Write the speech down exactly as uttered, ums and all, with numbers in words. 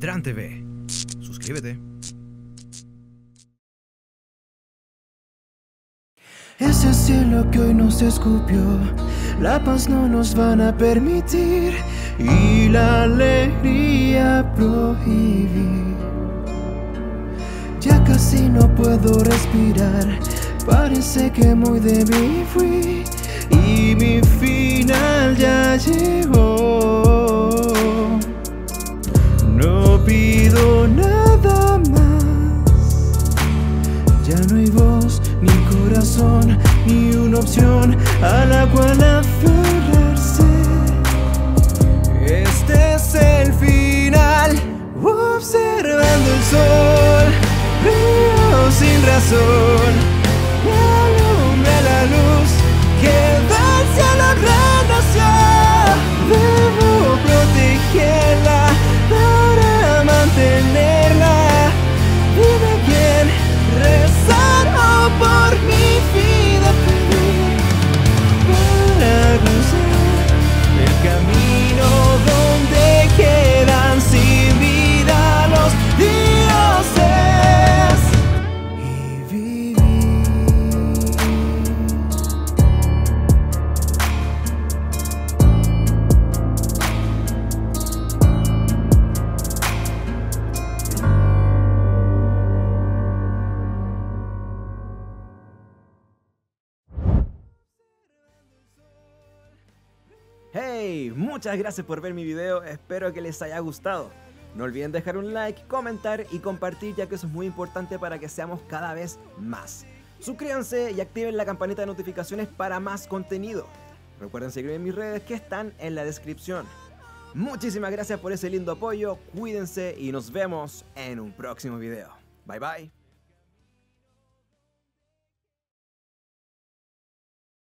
Drann T V. Suscríbete. Ese cielo que hoy nos escupió, la paz no nos van a permitir y la alegría prohibir. Ya casi no puedo respirar, parece que muy débil fui y mi final ya llegó. No pido nada más, ya no hay voz ni corazón, ni una opción a la cual aferrarse. Este es el final, observando el sol, río sin razón, me alumbra la luz que da el cielo a gran nación. Debo protegerla para mantenerla, dime quién rezar o por mi vida pedir, para cruzar el camino donde quedan sin vida los dioses y vivir. Hey, muchas gracias por ver mi video, espero que les haya gustado. No olviden dejar un like, comentar y compartir, ya que eso es muy importante para que seamos cada vez más. Suscríbanse y activen la campanita de notificaciones para más contenido. Recuerden seguirme en mis redes que están en la descripción. Muchísimas gracias por ese lindo apoyo, cuídense y nos vemos en un próximo video. Bye bye.